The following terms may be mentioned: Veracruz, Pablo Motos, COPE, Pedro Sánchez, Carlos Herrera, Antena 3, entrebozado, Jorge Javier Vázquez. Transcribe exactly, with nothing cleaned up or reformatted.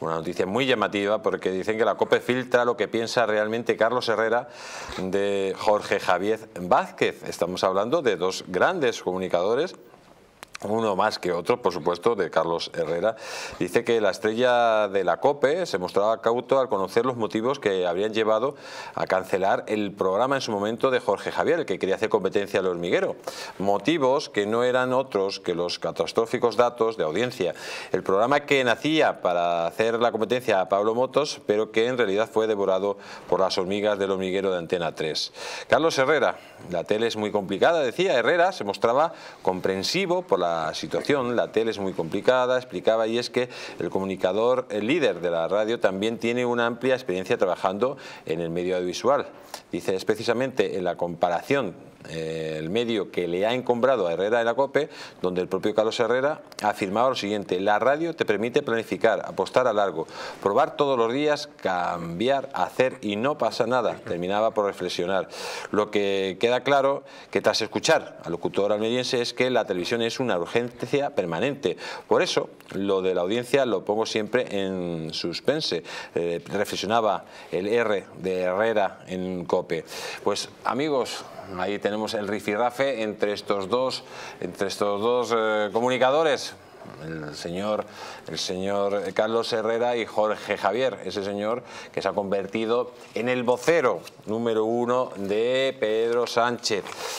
una noticia muy llamativa, porque dicen que la COPE filtra lo que piensa realmente Carlos Herrera de Jorge Javier Vázquez. Estamos hablando de dos grandes comunicadores, uno más que otro, por supuesto, de Carlos Herrera. Dice que la estrella de la COPE se mostraba cauto al conocer los motivos que habrían llevado a cancelar el programa en su momento de Jorge Javier, el que quería hacer competencia al hormiguero. Motivos que no eran otros que los catastróficos datos de audiencia. El programa que nacía para hacer la competencia a Pablo Motos, pero que en realidad fue devorado por las hormigas del hormiguero de Antena tres. Carlos Herrera, la tele es muy complicada, decía. Herrera se mostraba comprensivo por la La situación, la tele es muy complicada, explicaba, y es que el comunicador, el líder de la radio, también tiene una amplia experiencia trabajando en el medio audiovisual. Dice, es precisamente en la comparación eh, el medio que le ha encombrado a Herrera de la COPE, donde el propio Carlos Herrera ha afirmado lo siguiente: la radio te permite planificar, apostar a largo, probar todos los días, cambiar, hacer, y no pasa nada. Terminaba por reflexionar. Lo que queda claro que tras escuchar al locutor almeriense es que la televisión es una urgencia permanente. Por eso lo de la audiencia lo pongo siempre en suspense, eh, reflexionaba el R de Herrera en COPE. Pues amigos, ahí tenemos el rifirrafe entre estos dos, entre estos dos eh, comunicadores. El señor, el señor Carlos Herrera y Jorge Javier, ese señor que se ha convertido en el vocero número uno de Pedro Sánchez.